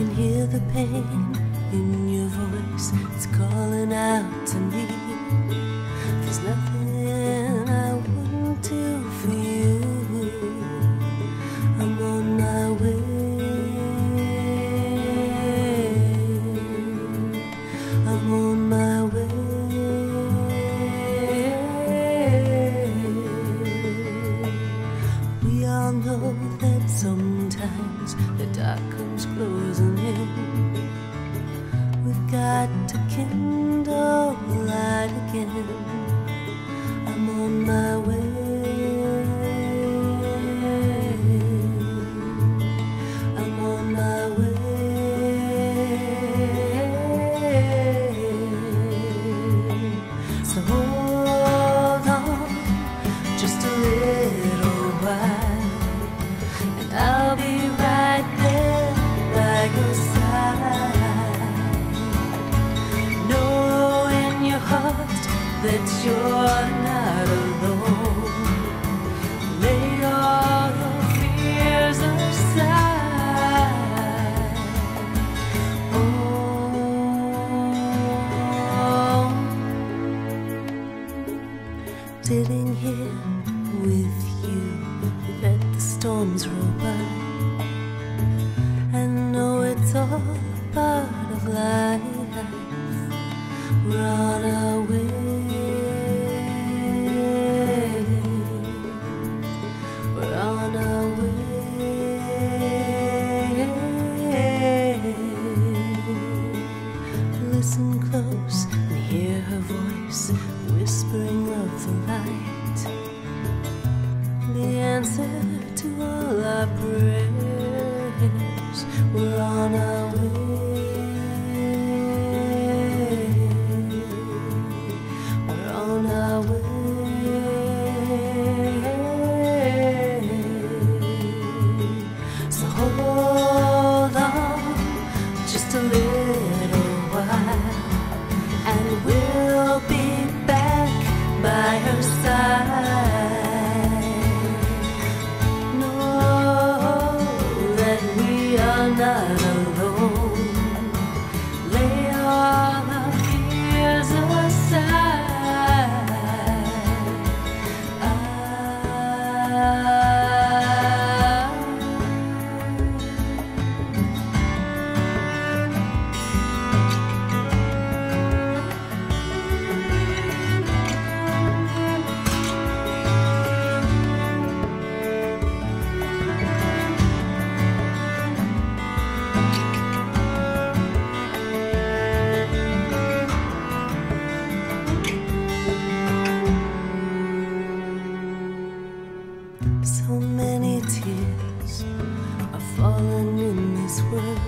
can hear the pain in your voice. It's calling out to me. There's nothing I wouldn't do for you. I'm on my way. I'm on my way. I know that sometimes the dark comes closing in. We've got to kindle light again. I'm on my way. I'm on my way. So hold on just a little while, and I'll be right there by your side. Know in your heart that you're not alone. Lay all your fears aside. Oh, sitting here with you, let the storms roll by. I know it's all part of life. We're on our way. We're on our way. Listen close and hear her voice whispering of the light, the answer to all our prayers. We're on our way. We're on our way. So hold on just a little while, and we'll be back by her side. Not alone. Lay all our fears aside. So many tears are falling in this world.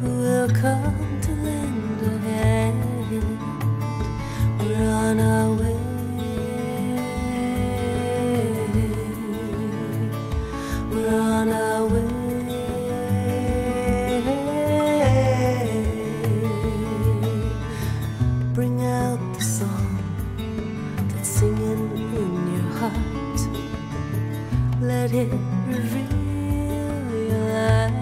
Who will come to lend a hand? We're on our way. We're on our way. Bring out the song that's singing in your heart. Let it reveal your life.